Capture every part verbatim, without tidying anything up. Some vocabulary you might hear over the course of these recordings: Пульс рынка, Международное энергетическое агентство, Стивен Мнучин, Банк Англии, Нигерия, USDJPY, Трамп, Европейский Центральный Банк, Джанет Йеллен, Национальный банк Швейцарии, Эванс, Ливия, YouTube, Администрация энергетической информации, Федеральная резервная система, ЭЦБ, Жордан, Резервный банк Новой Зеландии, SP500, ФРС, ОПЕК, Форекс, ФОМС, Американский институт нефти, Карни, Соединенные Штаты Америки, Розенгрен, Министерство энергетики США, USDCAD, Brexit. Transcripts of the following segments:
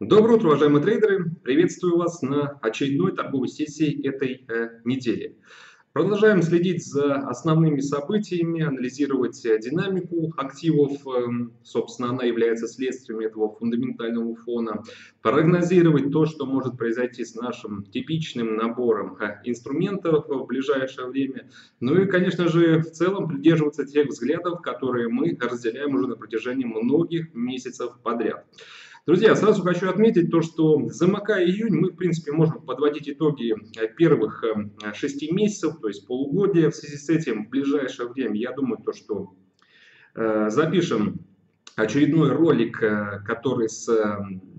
Доброе утро, уважаемые трейдеры! Приветствую вас на очередной торговой сессии этой э, недели. Продолжаем следить за основными событиями, анализировать динамику активов, собственно, она является следствием этого фундаментального фона, прогнозировать то, что может произойти с нашим типичным набором инструментов в ближайшее время, ну и, конечно же, в целом придерживаться тех взглядов, которые мы разделяем уже на протяжении многих месяцев подряд. Друзья, сразу хочу отметить то, что замыкая июнь, мы, в принципе, можем подводить итоги первых шести месяцев, то есть полугодия. В связи с этим в ближайшее время, я думаю, то, что э, запишем очередной ролик, который с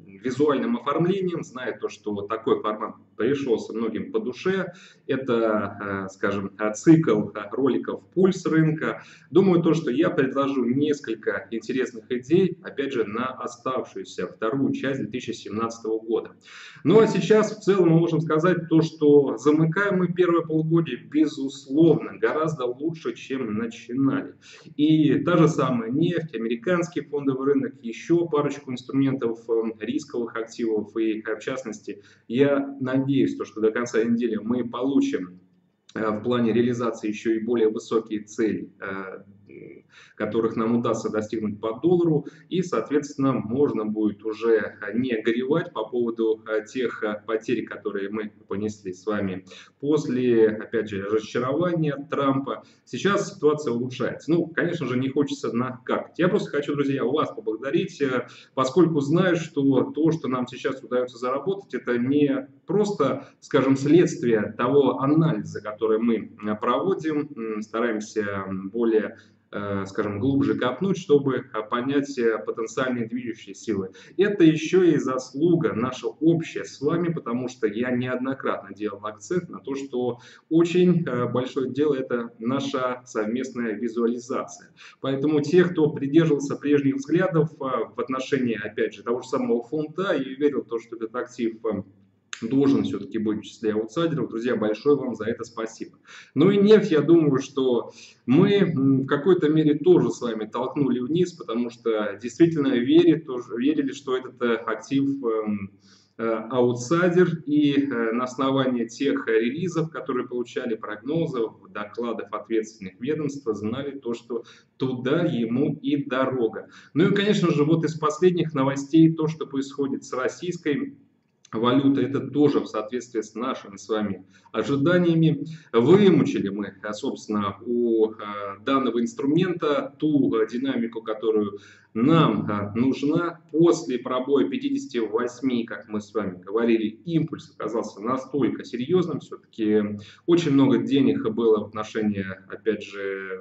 визуальным оформлением, зная то, что такой формат пришелся многим по душе. Это, скажем, цикл роликов «Пульс рынка». Думаю, то, что я предложу несколько интересных идей, опять же, на оставшуюся вторую часть две тысячи семнадцатого года. Ну а сейчас в целом мы можем сказать то, что замыкаем мы первое полугодие, безусловно, гораздо лучше, чем начинали. И та же самая нефть, американский фондовый рынок, еще парочку инструментов рисковых активов и, в частности, я надеюсь, Надеюсь, то, что до конца недели мы получим в плане реализации еще и более высокие цели, которых нам удастся достигнуть по доллару, и, соответственно, можно будет уже не горевать по поводу тех потерь, которые мы понесли с вами после, опять же, разочарования Трампа. Сейчас ситуация улучшается. Ну, конечно же, не хочется накакать. Я просто хочу, друзья, вас поблагодарить, поскольку знаю, что то, что нам сейчас удается заработать, это не просто, скажем, следствие того анализа, который мы проводим, стараемся более, скажем, глубже копнуть, чтобы понять потенциальные движущие силы. Это еще и заслуга наша общая с вами, потому что я неоднократно делал акцент на то, что очень большое дело это наша совместная визуализация. Поэтому те, кто придерживался прежних взглядов в отношении, опять же, того же самого фунта и верил в то, что этот актив должен все-таки быть в числе аутсайдеров. Друзья, большое вам за это спасибо. Ну и нефть, я думаю, что мы в какой-то мере тоже с вами толкнули вниз, потому что действительно верили, тоже верили, что этот актив аутсайдер, и на основании тех релизов, которые получали, прогнозов, докладов ответственных ведомств, знали то, что туда ему и дорога. Ну и, конечно же, вот из последних новостей то, что происходит с российской валюта, это тоже в соответствии с нашими с вами ожиданиями. Вымучили мы, собственно, у данного инструмента ту динамику, которую нам нужна. После пробоя пятидесяти восьми, как мы с вами говорили, импульс оказался настолько серьезным. Все-таки очень много денег было в отношении, опять же,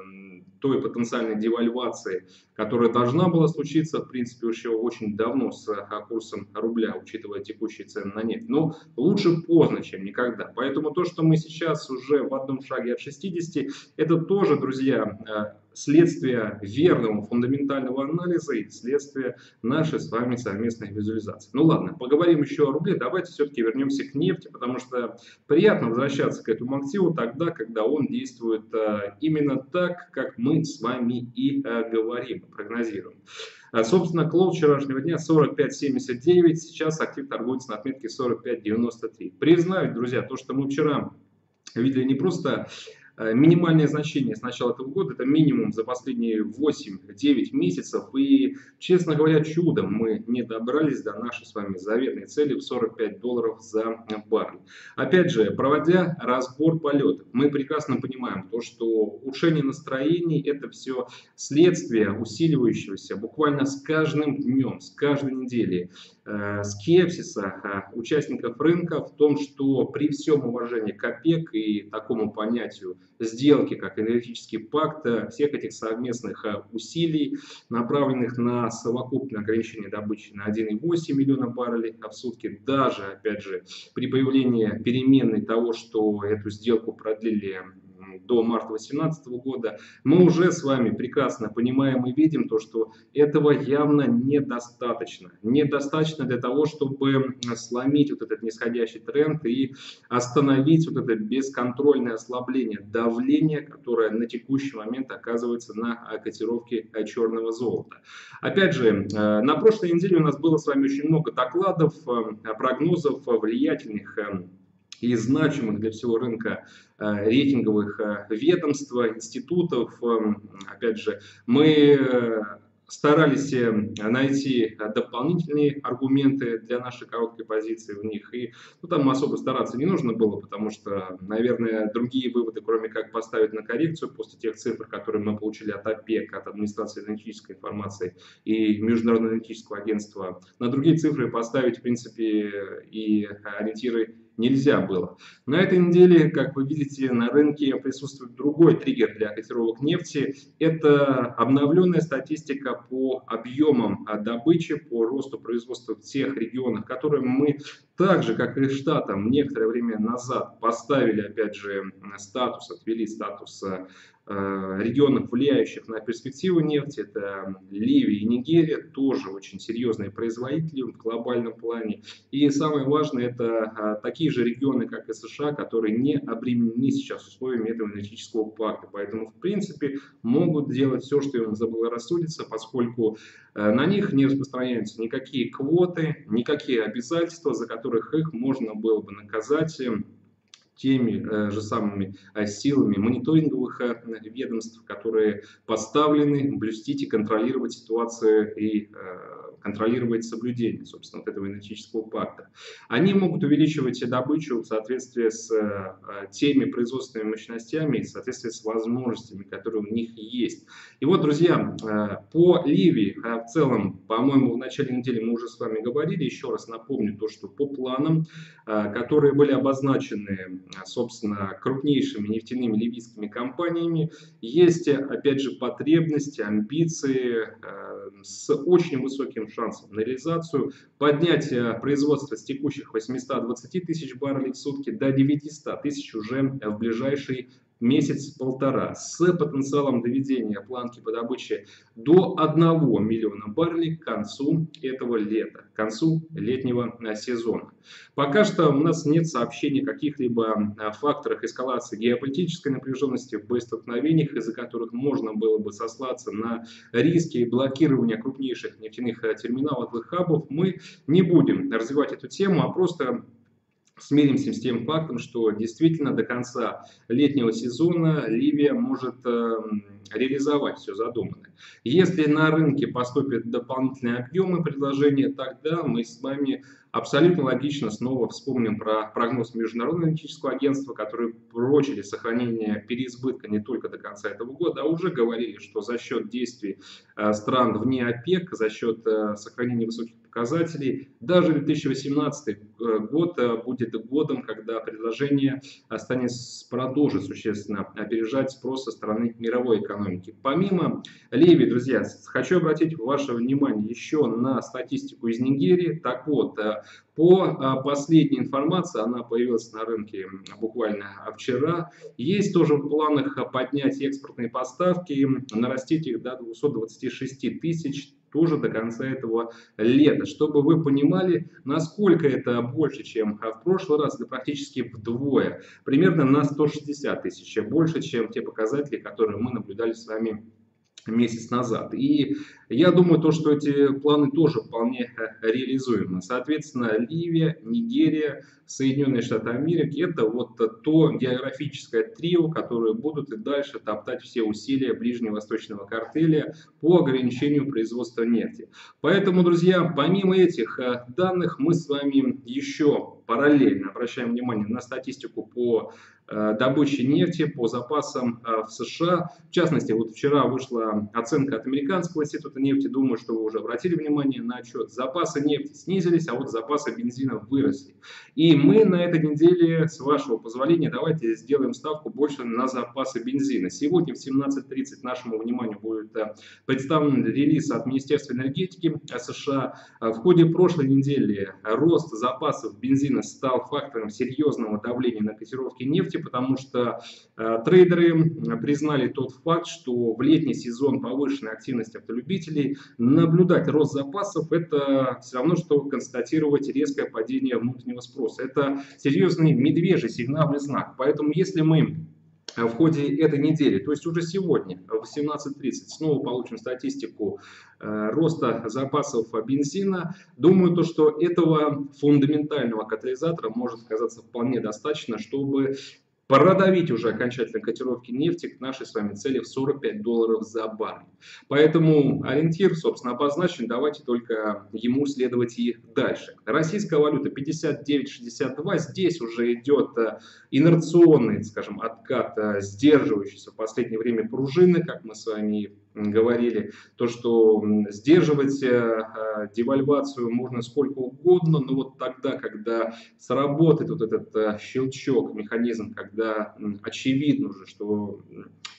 той потенциальной девальвации, которая должна была случиться, в принципе, еще очень давно с курсом рубля, учитывая текущие цены на нефть. Но лучше поздно, чем никогда. Поэтому то, что мы сейчас уже в одном шаге от шестидесяти, это тоже, друзья, следствие верного фундаментального анализа и следствие нашей с вами совместной визуализации. Ну ладно, поговорим еще о рубле, давайте все-таки вернемся к нефти, потому что приятно возвращаться к этому активу тогда, когда он действует именно так, как мы с вами и говорим, прогнозируем. Собственно, клоу вчерашнего дня сорок пять семьдесят девять, сейчас актив торгуется на отметке сорок пять девяносто три. Признаю, друзья, то, что мы вчера видели не просто минимальное значение с начала этого года, это минимум за последние восемь-девять месяцев. И, честно говоря, чудом мы не добрались до нашей с вами заветной цели в сорок пять долларов за баррель. Опять же, проводя разбор полетов, мы прекрасно понимаем то, что улучшение настроений – это все следствие усиливающегося буквально с каждым днем, с каждой неделей скепсиса участников рынка в том, что при всем уважении к ОПЕК и такому понятию сделки, как энергетический пакт, всех этих совместных усилий, направленных на совокупное ограничение добычи на один и восемь миллиона баррелей в сутки, даже, опять же, при появлении переменной того, что эту сделку продлили до марта две тысячи восемнадцатого года, мы уже с вами прекрасно понимаем и видим то, что этого явно недостаточно. Недостаточно для того, чтобы сломить вот этот нисходящий тренд и остановить вот это бесконтрольное ослабление давления, которое на текущий момент оказывается на котировке черного золота. Опять же, на прошлой неделе у нас было с вами очень много докладов, прогнозов влиятельных и значимых для всего рынка рейтинговых ведомств, институтов. Опять же, мы старались найти дополнительные аргументы для нашей короткой позиции в них. И ну, там особо стараться не нужно было, потому что, наверное, другие выводы, кроме как поставить на коррекцию после тех цифр, которые мы получили от ОПЕК, от Администрации энергетической информации и Международного энергетического агентства, на другие цифры поставить, в принципе, и ориентиры нельзя было. На этой неделе, как вы видите, на рынке присутствует другой триггер для котировок нефти. Это обновленная статистика по объемам добычи, по росту производства в тех регионах, которые мы так же, как и Штатам, некоторое время назад поставили, опять же, статус, отвели статус регионов, влияющих на перспективу нефти. Это Ливия и Нигерия, тоже очень серьезные производители в глобальном плане. И самое важное, это такие же регионы, как и США, которые не обременены сейчас условиями этого энергетического пакта. Поэтому, в принципе, могут делать все, что им заблагорассудится, поскольку на них не распространяются никакие квоты, никакие обязательства, за которых их можно было бы наказать теми же самыми силами мониторинговых ведомств, которые поставлены блюстить и контролировать ситуацию и контролировать соблюдение, собственно, вот этого энергетического пакта. Они могут увеличивать добычу в соответствии с теми производственными мощностями и в соответствии с возможностями, которые у них есть. И вот, друзья, по Ливии в целом, по-моему, в начале недели мы уже с вами говорили, еще раз напомню то, что по планам, которые были обозначены, собственно, крупнейшими нефтяными ливийскими компаниями, есть, опять же, потребности, амбиции с очень высоким шансом на реализацию, поднять производство с текущих восьмисот двадцати тысяч баррелей в сутки до девятисот тысяч уже в ближайший месяц-полтора, с потенциалом доведения планки по добыче до одного миллиона баррелей к концу этого лета, к концу летнего сезона. Пока что у нас нет сообщений о каких-либо факторах эскалации геополитической напряженности в боестолкновениях, из-за которых можно было бы сослаться на риски блокирования крупнейших нефтяных терминалов и хабов. Мы не будем развивать эту тему, а просто смиримся с тем фактом, что действительно до конца летнего сезона Ливия может э, реализовать все задуманное. Если на рынке поступят дополнительные объемы предложения, тогда мы с вами абсолютно логично снова вспомним про прогноз Международного энергетического агентства, которые прочили сохранение переизбытка не только до конца этого года, а уже говорили, что за счет действий э, стран вне ОПЕК, за счет э, сохранения высоких показателей, даже две тысячи восемнадцатый год будет годом, когда предложение станет продолжить существенно опережать спрос со стороны мировой экономики. Помимо Ливии, друзья, хочу обратить ваше внимание еще на статистику из Нигерии. Так вот, по последней информации, она появилась на рынке буквально вчера, есть тоже в планах поднять экспортные поставки, нарастить их до двухсот двадцати шести тысяч, тоже до конца этого лета. Чтобы вы понимали, насколько это больше, чем в прошлый раз, да практически вдвое. Примерно на сто шестьдесят тысяч больше, чем те показатели, которые мы наблюдали с вами месяц назад. И я думаю, то, что эти планы тоже вполне реализуемы. Соответственно, Ливия, Нигерия, Соединенные Штаты Америки — это вот то географическое трио, которые будут и дальше топтать все усилия ближневосточного картеля по ограничению производства нефти. Поэтому, друзья, помимо этих данных, мы с вами еще параллельно обращаем внимание на статистику по добыче нефти, по запасам в США. В частности, вот вчера вышла оценка от Американского института нефти. Думаю, что вы уже обратили внимание на отчет. Запасы нефти снизились, а вот запасы бензина выросли. И мы на этой неделе, с вашего позволения, давайте сделаем ставку больше на запасы бензина. Сегодня в семнадцать тридцать нашему вниманию будет представлен релиз от Министерства энергетики США. В ходе прошлой недели рост запасов бензина бизнес стал фактором серьезного давления на котировки нефти, потому что э, трейдеры признали тот факт, что в летний сезон повышенной активности автолюбителей наблюдать рост запасов — это все равно, что констатировать резкое падение внутреннего спроса. Это серьезный медвежий сигнальный знак. Поэтому если мы в ходе этой недели, то есть уже сегодня в восемнадцать тридцать, снова получим статистику э, роста запасов бензина, думаю, то, что этого фундаментального катализатора может оказаться вполне достаточно, чтобы продавить уже окончательно котировки нефти к нашей с вами цели в сорок пять долларов за баррель. Поэтому ориентир, собственно, обозначен, давайте только ему следовать и дальше. Российская валюта пятьдесят девять шестьдесят два, здесь уже идет инерционный, скажем, откат, сдерживающийся в последнее время пружины, как мы с вами говорили, то, что сдерживать девальвацию можно сколько угодно, но вот тогда, когда сработает вот этот щелчок, механизм, когда очевидно уже, что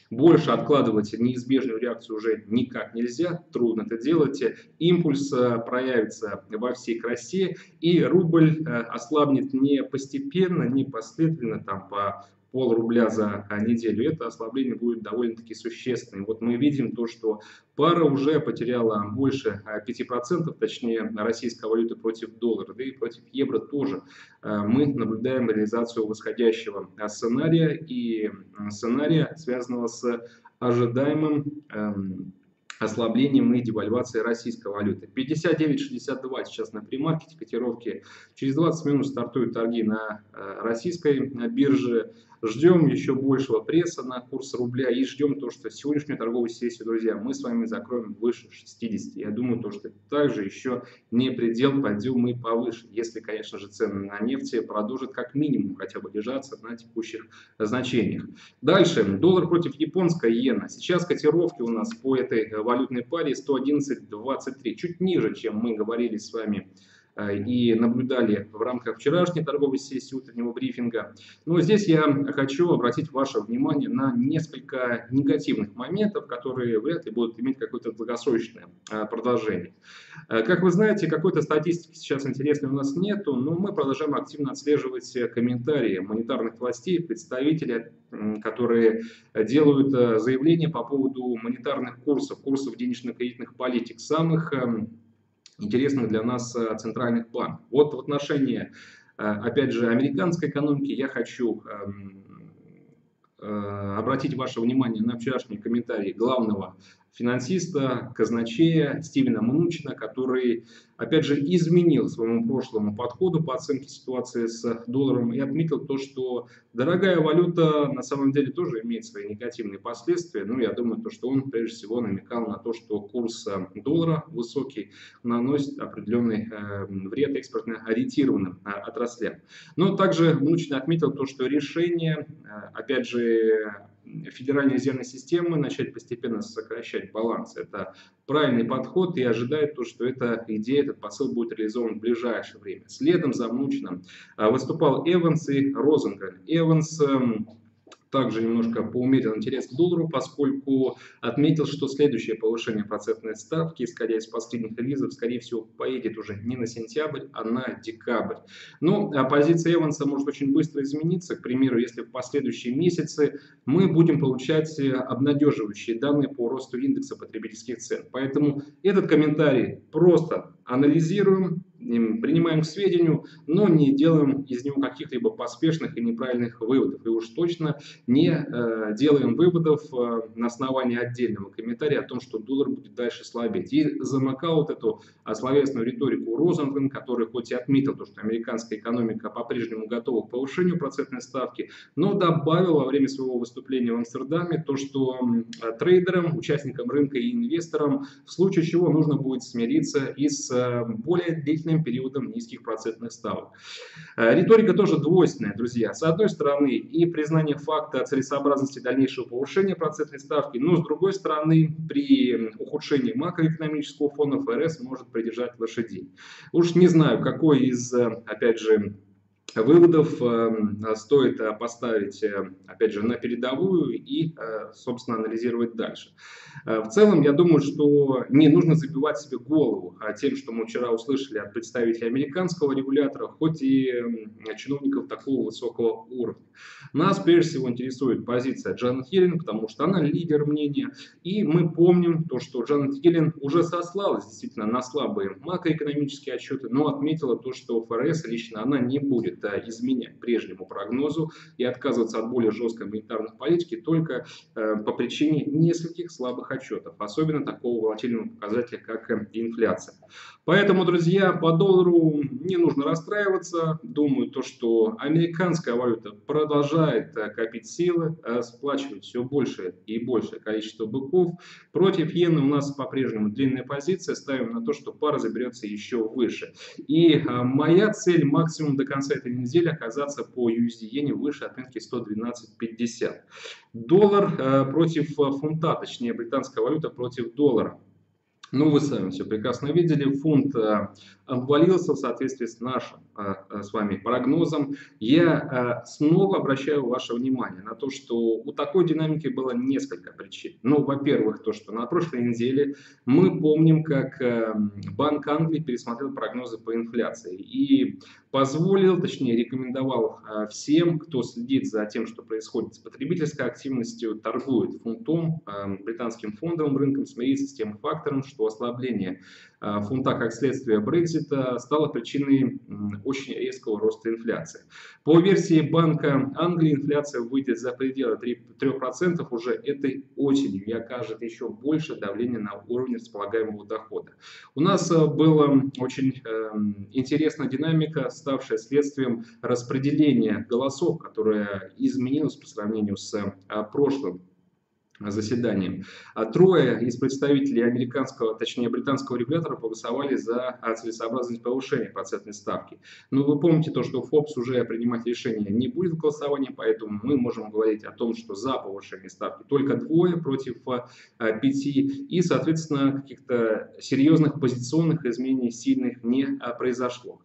больше откладывать неизбежную реакцию уже никак нельзя, трудно это делать, импульс проявится во всей красе, и рубль ослабнет не постепенно, не последовательно, там, по полрубля за неделю, это ослабление будет довольно-таки существенным. Вот мы видим то, что пара уже потеряла больше пяти процентов, точнее российская валюта против доллара, да и против евро тоже. Мы наблюдаем реализацию восходящего сценария и сценария, связанного с ожидаемым эм, ослаблением и девальвацией российской валюты. пятьдесят девять шестьдесят два сейчас на премаркете котировки. Через двадцать минут стартуют торги на российской бирже. Ждем еще большего пресса на курс рубля и ждем то, что сегодняшнюю торговую сессию, друзья, мы с вами закроем выше шестидесяти. Я думаю, то, что также еще не предел, пойдем и повыше, если, конечно же, цены на нефть продолжат как минимум хотя бы держаться на текущих значениях. Дальше. Доллар против японской иены. Сейчас котировки у нас по этой валютной паре сто одиннадцать двадцать три. Чуть ниже, чем мы говорили с вами и наблюдали в рамках вчерашней торговой сессии утреннего брифинга. Но здесь я хочу обратить ваше внимание на несколько негативных моментов, которые вряд ли будут иметь какое-то долгосрочное продолжение. Как вы знаете, какой-то статистики сейчас интересной у нас нету, но мы продолжаем активно отслеживать комментарии монетарных властей, представителей, которые делают заявления по поводу монетарных курсов, курсов денежно-кредитных политик, самых интересных для нас центральных банков. Вот в отношении, опять же, американской экономики я хочу обратить ваше внимание на вчерашний комментарий главного финансиста, казначея Стивена Мнучина, который, опять же, изменил своему прошлому подходу по оценке ситуации с долларом и отметил то, что дорогая валюта на самом деле тоже имеет свои негативные последствия. Ну, я думаю, то, что он прежде всего намекал на то, что курс доллара высокий наносит определенный э, вред экспортно-ориентированным э, отраслям. Но также Мнучин отметил то, что решение, э, опять же, Федеральной резервной системы начать постепенно сокращать баланс. Это правильный подход, и ожидает то, что эта идея, этот посыл будет реализован в ближайшее время. Следом за Мнучином выступал Эванс и Розенгрен. Эванс также немножко поумерил интерес к доллару, поскольку отметил, что следующее повышение процентной ставки, исходя из последних релизов, скорее всего, поедет уже не на сентябрь, а на декабрь. Но позиция Эванса может очень быстро измениться. К примеру, если в последующие месяцы мы будем получать обнадеживающие данные по росту индекса потребительских цен. Поэтому этот комментарий просто анализируем, принимаем к сведению, но не делаем из него каких-либо поспешных и неправильных выводов. И уж точно не э, делаем выводов э, на основании отдельного комментария о том, что доллар будет дальше слабеть. И замыкал вот эту словесную риторику Розенгрен, который хоть и отметил то, что американская экономика по-прежнему готова к повышению процентной ставки, но добавил во время своего выступления в Амстердаме то, что э, трейдерам, участникам рынка и инвесторам в случае чего нужно будет смириться и с э, более длительным периодом низких процентных ставок. Риторика тоже двойственная, друзья. С одной стороны, и признание факта целесообразности дальнейшего повышения процентной ставки, но с другой стороны, при ухудшении макроэкономического фона ФРС может придержать лошадей. Уж не знаю, какой из, опять же, выводов стоит поставить, опять же, на передовую и, собственно, анализировать дальше. В целом, я думаю, что не нужно забивать себе голову тем, что мы вчера услышали от представителей американского регулятора, хоть и чиновников такого высокого уровня. Нас, прежде всего, интересует позиция Джанет Йеллен, потому что она лидер мнения, и мы помним то, что Джанет Йеллен уже сослалась действительно на слабые макроэкономические отчеты, но отметила то, что ФРС лично она не будет изменять прежнему прогнозу и отказываться от более жесткой монетарной политики только э, по причине нескольких слабых отчетов, особенно такого волатильного показателя, как э, инфляция. Поэтому, друзья, по доллару не нужно расстраиваться. Думаю, то, что американская валюта продолжает э, копить силы, э, сплачивать все больше и большее количество быков. Против иены у нас по-прежнему длинная позиция. Ставим на то, что пара заберется еще выше. И э, моя цель максимум до конца этой недели оказаться по ю эс ди иене выше отметки сто двенадцать пятьдесят. Доллар э, против фунта, точнее британская валюта против доллара. Ну, вы сами все прекрасно видели, фунт э, обвалился в соответствии с нашим э, с вами прогнозом. Я э, снова обращаю ваше внимание на то, что у такой динамики было несколько причин. Ну, во-первых, то, что на прошлой неделе мы помним, как э, Банк Англии пересмотрел прогнозы по инфляции и позволил, точнее рекомендовал э, всем, кто следит за тем, что происходит с потребительской активностью, торгует фунтом, э, британским фондовым рынком, смириться с тем фактором, что ослабление э, фунта как следствие Brexit стало причиной э, очень резкого роста инфляции. По версии Банка Англии инфляция выйдет за пределы трёх процентов уже этой осенью и окажет еще больше давления на уровень располагаемого дохода. У нас э, была очень э, интересная динамика, ставшая следствием распределения голосов, которая изменилась по сравнению с э, прошлым заседанием. Трое из представителей американского, точнее британского регулятора проголосовали за целесообразность повышения процентной ставки. Но вы помните то, что ФОМС уже принимать решение не будет в голосовании, поэтому мы можем говорить о том, что за повышение ставки только двое против пяти, и, соответственно, каких-то серьезных позиционных изменений сильных не произошло.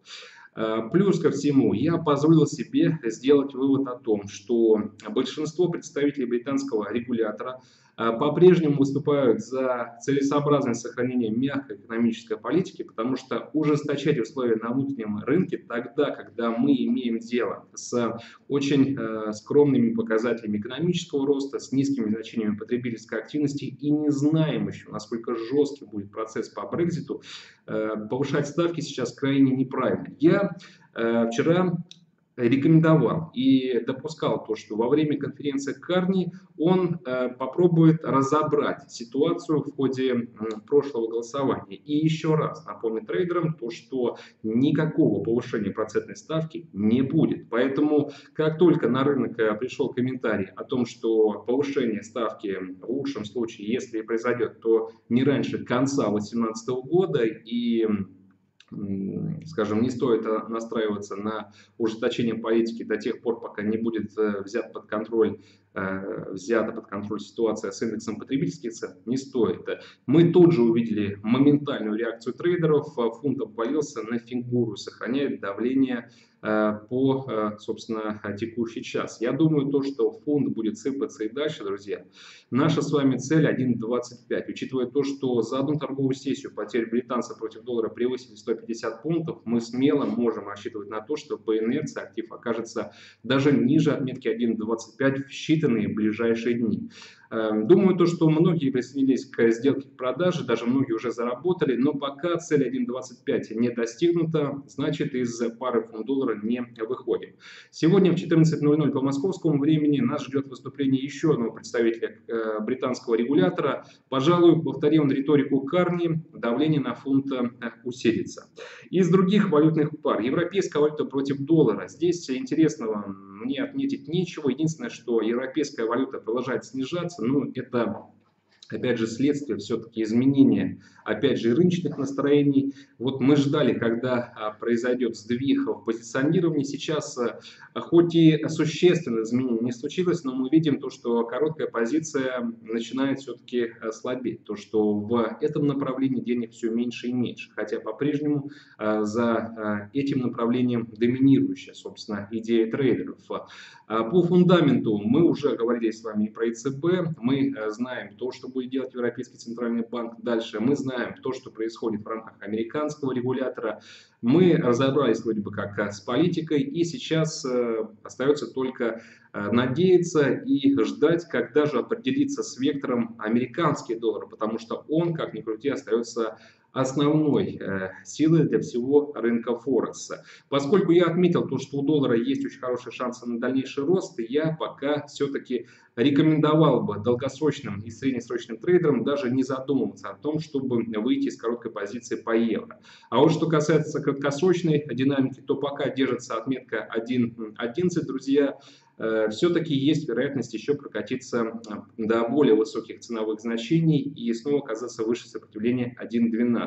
Плюс ко всему, я позволил себе сделать вывод о том, что большинство представителей британского регулятора по-прежнему выступают за целесообразность сохранения мягкой экономической политики, потому что ужесточать условия на внутреннем рынке тогда, когда мы имеем дело с очень э, скромными показателями экономического роста, с низкими значениями потребительской активности и не знаем еще, насколько жесткий будет процесс по Брекситу, э, повышать ставки сейчас крайне неправильно. Я э, вчера рекомендовал и допускал то, что во время конференции Карни он э, попробует разобрать ситуацию в ходе э, прошлого голосования. И еще раз напомню трейдерам то, что никакого повышения процентной ставки не будет. Поэтому, как только на рынок пришел комментарий о том, что повышение ставки в лучшем случае, если и произойдет, то не раньше конца две тысячи восемнадцатого года, и скажем, не стоит настраиваться на ужесточение политики до тех пор, пока не будет взят под контроль, взята под контроль ситуация с индексом потребительских цен, не стоит. Мы тут же увидели моментальную реакцию трейдеров, фунт обвалился на фигуру, сохраняет давление по, собственно, текущий час. Я думаю, то, что фунт будет сыпаться и дальше, друзья. Наша с вами цель один двадцать пять. Учитывая то, что за одну торговую сессию потерь британца против доллара превысили сто пятьдесят пунктов, мы смело можем рассчитывать на то, что по инерции актив окажется даже ниже отметки один двадцать пять в считанные ближайшие дни. Думаю, то, что многие присоединились к сделке продажи, даже многие уже заработали, но пока цель один двадцать пять не достигнута, значит, из пары фунт-доллара не выходим. Сегодня в четырнадцать ноль-ноль по московскому времени нас ждет выступление еще одного представителя британского регулятора. Пожалуй, повторим риторику Карни, давление на фунт усилится. Из других валютных пар. Европейская валюта против доллара. Здесь интересного мне отметить нечего. Единственное, что европейская валюта продолжает снижаться. Ну, это опять же, следствие все-таки изменения, опять же, рыночных настроений. Вот мы ждали, когда произойдет сдвиг в позиционировании. Сейчас, хоть и существенное изменение не случилось, но мы видим то, что короткая позиция начинает все-таки слабеть. То, что в этом направлении денег все меньше и меньше. Хотя по-прежнему за этим направлением доминирующая, собственно, идея трейдеров. По фундаменту мы уже говорили с вами и про ЭЦБ. Мы знаем то, что будет делать Европейский Центральный банк дальше. Мы знаем то, что происходит в рамках американского регулятора. Мы разобрались вроде бы как с политикой, и сейчас остается только надеяться и ждать, когда же определиться с вектором американский доллар, потому что он, как ни крути, остается основной э, силой для всего рынка Форекса. Поскольку я отметил то, что у доллара есть очень хорошие шансы на дальнейший рост, я пока все-таки рекомендовал бы долгосрочным и среднесрочным трейдерам даже не задумываться о том, чтобы выйти из короткой позиции по евро. А вот что касается краткосрочной динамики, то пока держится отметка один одиннадцать, друзья. Все-таки есть вероятность еще прокатиться до более высоких ценовых значений и снова оказаться выше сопротивления один двенадцать.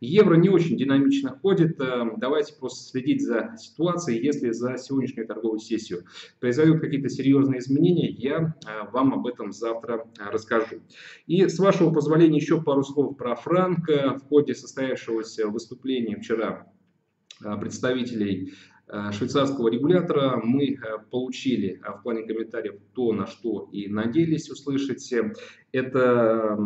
Евро не очень динамично ходит. Давайте просто следить за ситуацией. Если за сегодняшнюю торговую сессию произойдут какие-то серьезные изменения, я вам об этом завтра расскажу. И с вашего позволения еще пару слов про франк. В ходе состоявшегося выступления вчера представителей швейцарского регулятора мы получили в плане комментариев то, на что и надеялись услышать. Это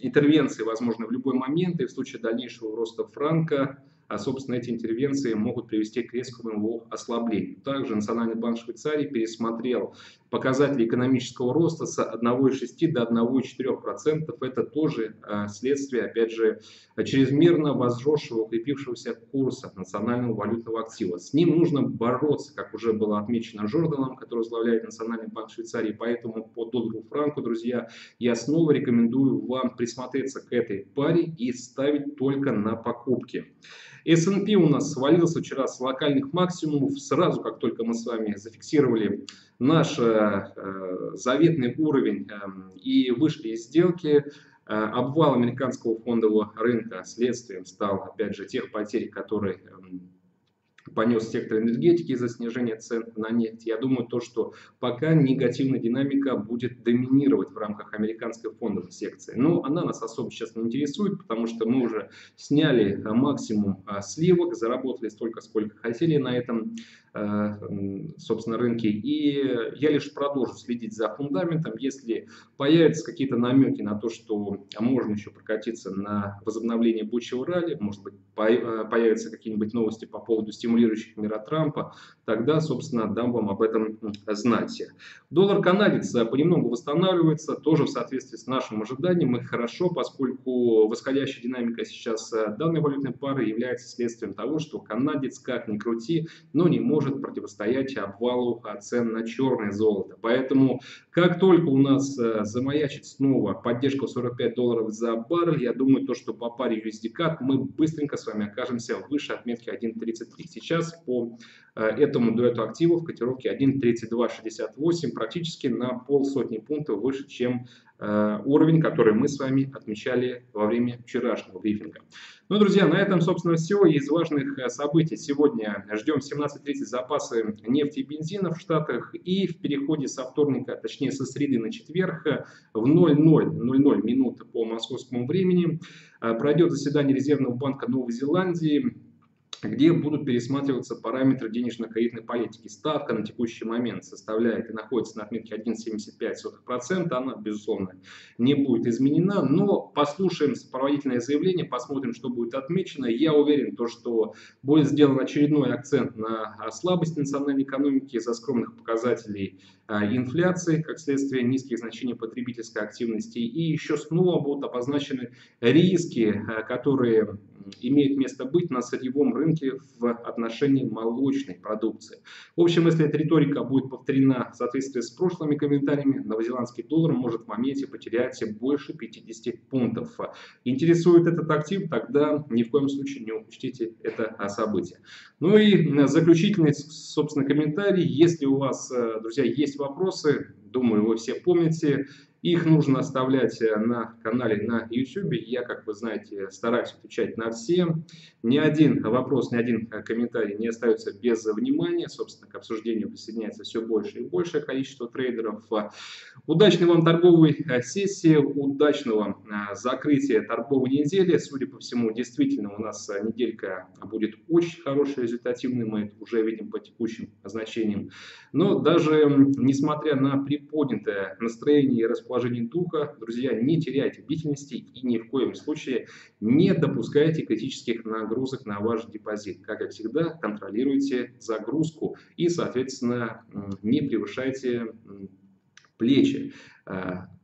интервенции, возможно, в любой момент, и в случае дальнейшего роста франка, а, собственно, эти интервенции могут привести к резкому его ослаблению. Также Национальный банк Швейцарии пересмотрел показатели экономического роста с одного и шести десятых до одного и четырёх десятых процента. Это тоже следствие, опять же, чрезмерно возросшего, укрепившегося курса национального валютного актива. С ним нужно бороться, как уже было отмечено Жорданом, который возглавляет Национальный банк Швейцарии. Поэтому по доллару франку, друзья, я снова рекомендую вам присмотреться к этой паре и ставить только на покупки. эс энд пи у нас свалился вчера с локальных максимумов, сразу как только мы с вами зафиксировали наш э, заветный уровень э, и вышли из сделки. Обвал американского фондового рынка следствием стал, опять же, тех потерь, которые э, понес сектор энергетики из-за снижения цен на нефть. Я думаю, то, что пока негативная динамика будет доминировать в рамках американской фондовой секции. Но она нас особо сейчас не интересует, потому что мы уже сняли максимум э, сливок, заработали столько, сколько хотели на этом собственно рынки, и я лишь продолжу следить за фундаментом. Если появятся какие-то намеки на то, что можно еще прокатиться на возобновление бычьего ралли, может быть, появятся какие-нибудь новости по поводу стимулирующих мера Трампа, тогда, собственно, дам вам об этом знать. Доллар-канадец понемногу восстанавливается, тоже в соответствии с нашим ожиданием, и хорошо, поскольку восходящая динамика сейчас данной валютной пары является следствием того, что канадец, как ни крути, но не может может противостоять обвалу цен на черное золото. Поэтому, как только у нас замаячит снова поддержка сорок пять долларов за баррель, я думаю, то, что по паре ю эс ди-кат мы быстренько с вами окажемся выше отметки один тридцать три. Сейчас по этому дуэту активов котировки один тридцать два шестьдесят восемь, практически на полсотни пунктов выше, чем уровень, который мы с вами отмечали во время вчерашнего брифинга. Ну, друзья, на этом, собственно, все. Из важных событий сегодня ждем семнадцать тридцать запасы нефти и бензина в Штатах. И в переходе со вторника, точнее со среды на четверг в ноль ноль ноль ноль минуты по московскому времени пройдет заседание Резервного банка Новой Зеландии, где будут пересматриваться параметры денежно-кредитной политики. Ставка на текущий момент составляет и находится на отметке один целых семьдесят пять сотых процента. Она, безусловно, не будет изменена. Но послушаем сопроводительное заявление, посмотрим, что будет отмечено. Я уверен, то, что будет сделан очередной акцент на слабость национальной экономики из-за скромных показателей инфляции, как следствие низких значений потребительской активности. И еще снова будут обозначены риски, которые имеют место быть на сырьевом рынке в отношении молочной продукции. В общем, если эта риторика будет повторена в соответствии с прошлыми комментариями, новозеландский доллар может в моменте потерять больше пятидесяти пунктов. Интересует этот актив, тогда ни в коем случае не упустите это событие. Ну и заключительный, собственно, комментарий. Если у вас, друзья, есть вопросы, думаю, вы все помните, Их нужно оставлять на канале на YouTube. Я, как вы знаете, стараюсь отвечать на все. Ни один вопрос, ни один комментарий не остается без внимания. Собственно, к обсуждению присоединяется все больше и большее количество трейдеров. Удачной вам торговой сессии, удачного закрытия торговой недели. Судя по всему, действительно, у нас неделька будет очень хорошей, результативной. Мы это уже видим по текущим значениям. Но даже несмотря на приподнятое настроение и распространение, положение духа, друзья, не теряйте бдительности и ни в коем случае не допускайте критических нагрузок на ваш депозит. Как и всегда, контролируйте загрузку и, соответственно, не превышайте плечи.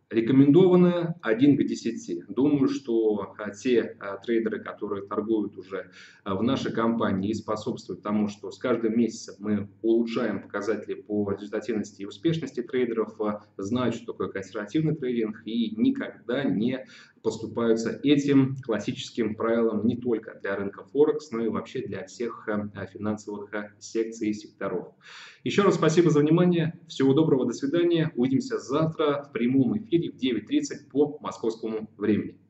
Рекомендовано один к десяти. Думаю, что те трейдеры, которые торгуют уже в нашей компании и способствуют тому, что с каждым месяцем мы улучшаем показатели по результативности и успешности трейдеров, знают, что такое консервативный трейдинг и никогда не поступаются этим классическим правилом не только для рынка Форекс, но и вообще для всех финансовых секций и секторов. Еще раз спасибо за внимание. Всего доброго, до свидания. Увидимся завтра в прямом эфире в девять тридцать по московскому времени.